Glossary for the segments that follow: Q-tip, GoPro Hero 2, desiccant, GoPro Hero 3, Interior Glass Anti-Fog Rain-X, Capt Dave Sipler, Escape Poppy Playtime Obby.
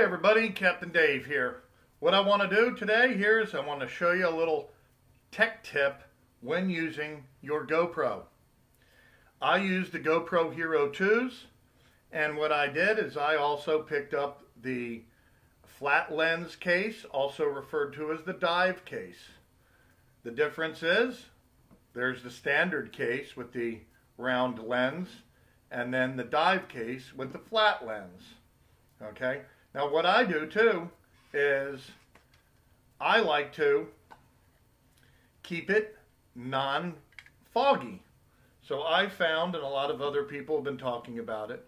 Hi everybody, Captain Dave here. What I want to do today here is I want to show you a little tech tip when using your GoPro. I use the GoPro Hero 2s, and what I did is I also picked up the flat lens case, also referred to as the dive case. The difference is there's the standard case with the round lens and then the dive case with the flat lens. Okay, now what I do too is I like to keep it non-foggy. So I found, and a lot of other people have been talking about it,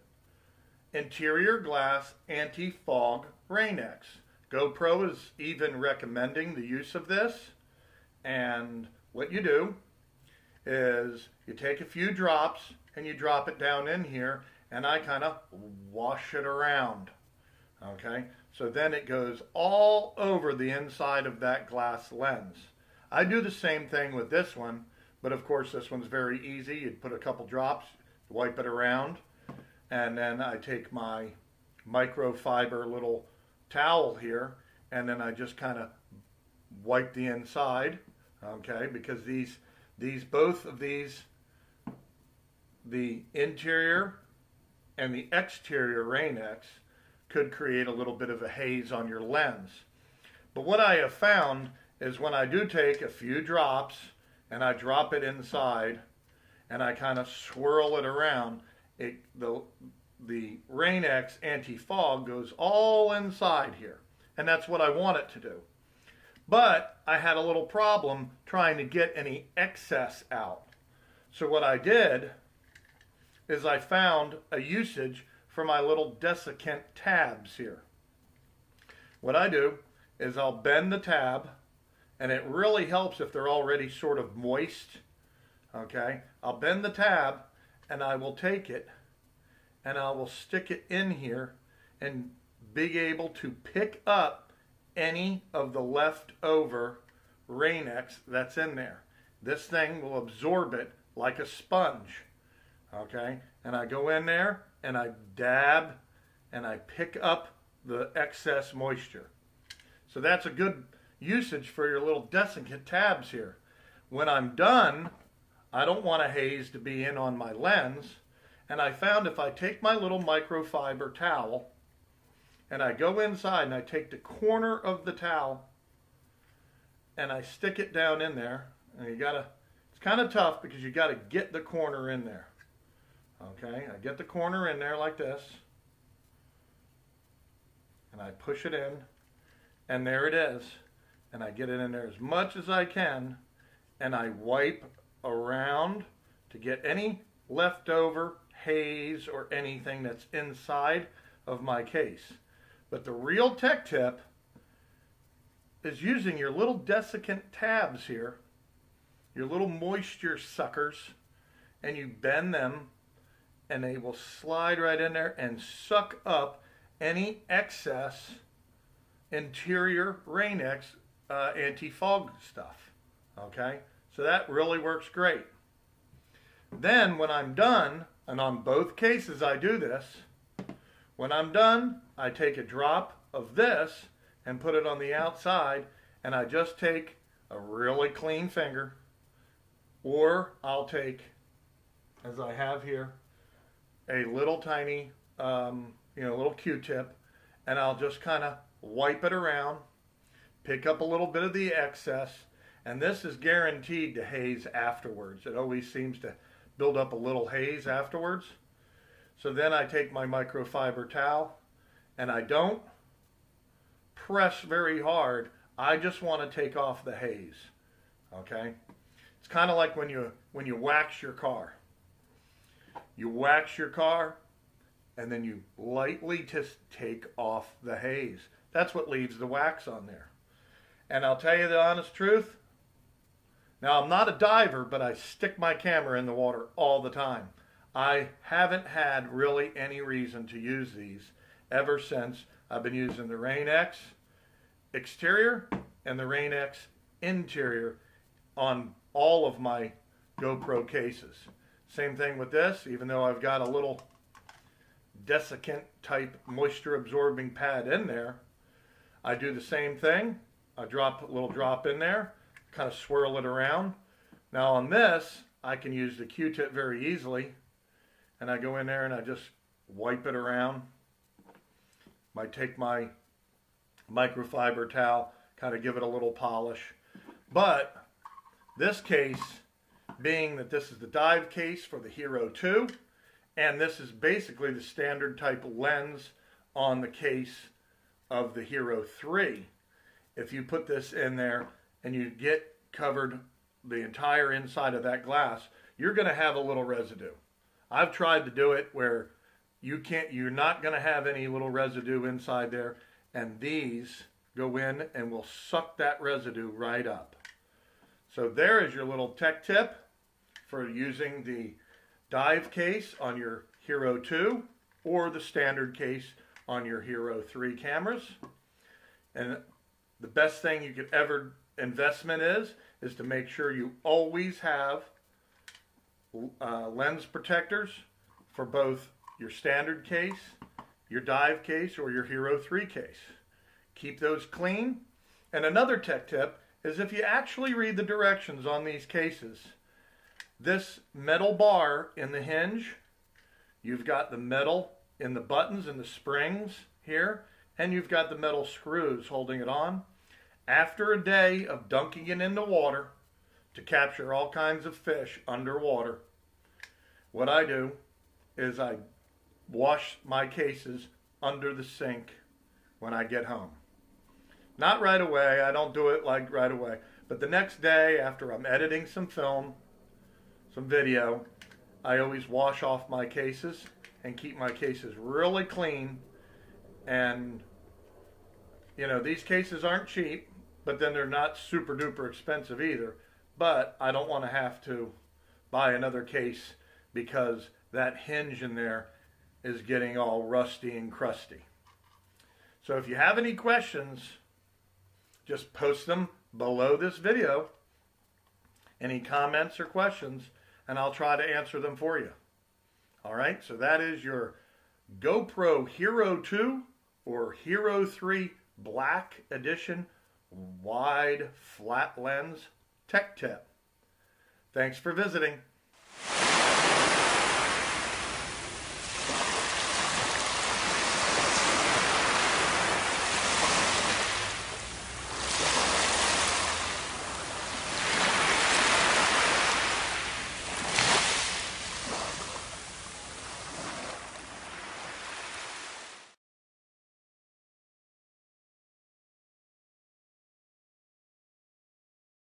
Interior Glass Anti-Fog Rain-X. GoPro is even recommending the use of this. And what you do is you take a few drops and you drop it down in here, and I kind of wash it around. Okay, so then it goes all over the inside of that glass lens. I do the same thing with this one, but of course this one's very easy. You'd put a couple drops, wipe it around, and then I take my microfiber little towel here, and then I just kind of wipe the inside, okay, because both of these, the interior and the exterior Rain-X, could create a little bit of a haze on your lens. But what I have found is when I do take a few drops and I drop it inside and I kind of swirl it around, the Rain-X anti-fog goes all inside here, and that's what I want it to do. But I had a little problem trying to get any excess out. So what I did is I found a usage for my little desiccant tabs here. What I do is I'll bend the tab, and it really helps if they're already sort of moist. Okay, I'll bend the tab and I will take it and I will stick it in here and be able to pick up any of the leftover Rain-X that's in there. This thing will absorb it like a sponge. Okay, and I go in there and I dab and I pick up the excess moisture. So that's a good usage for your little desiccant tabs here. When I'm done, I don't want a haze to be in on my lens, and I found if I take my little microfiber towel and I go inside and I take the corner of the towel and I stick it down in there, and you gotta, it's kind of tough because you gotta get the corner in there. Okay, I get the corner in there like this and I push it in, and there it is, and I get it in there as much as I can, and I wipe around to get any leftover haze or anything that's inside of my case. But the real tech tip is using your little desiccant tabs here, your little moisture suckers, and you bend them and they will slide right in there and suck up any excess interior Rain-X anti-fog stuff. Okay, so that really works great. Then when I'm done, and on both cases I do this, when I'm done, I take a drop of this and put it on the outside, and I just take a really clean finger, or I'll take, as I have here, a little tiny, little Q-tip, and I'll just kind of wipe it around, pick up a little bit of the excess, and this is guaranteed to haze afterwards. It always seems to build up a little haze afterwards. So then I take my microfiber towel and I don't press very hard. I just want to take off the haze. Okay? It's kind of like when you wax your car. You wax your car and then you lightly just take off the haze. That's what leaves the wax on there. And I'll tell you the honest truth. Now, I'm not a diver, but I stick my camera in the water all the time. I haven't had really any reason to use these ever since I've been using the Rain-X exterior and the Rain-X interior on all of my GoPro cases. Same thing with this, even though I've got a little desiccant type moisture absorbing pad in there. I do the same thing. I drop a little drop in there, kind of swirl it around. Now on this, I can use the Q-tip very easily, and I go in there and I just wipe it around. I take my microfiber towel, kind of give it a little polish. But this case, being that this is the dive case for the Hero 2, and this is basically the standard type lens on the case of the Hero 3. If you put this in there and you get covered the entire inside of that glass, you're going to have a little residue. I've tried to do it where you can't, you're not going to have any little residue inside there, and these go in and will suck that residue right up. So there is your little tech tip for using the dive case on your Hero 2 or the standard case on your Hero 3 cameras. And the best thing you could ever investment is to make sure you always have lens protectors for both your standard case, your dive case, or your Hero 3 case. Keep those clean. And another tech tip is, if you actually read the directions on these cases, this metal bar in the hinge, you've got the metal in the buttons and the springs here, and you've got the metal screws holding it on. After a day of dunking it in the water to capture all kinds of fish underwater, what I do is I wash my cases under the sink when I get home. Not right away, I don't do it like right away, but the next day after I'm editing some film, some video, I always wash off my cases and keep my cases really clean. And you know, these cases aren't cheap, but then they're not super duper expensive either, but I don't want to have to buy another case because that hinge in there is getting all rusty and crusty. So if you have any questions, just post them below this video. Any comments or questions, and I'll try to answer them for you. All right, so that is your GoPro Hero 2 or Hero 3 Black Edition wide flat lens tech tip. Thanks for visiting.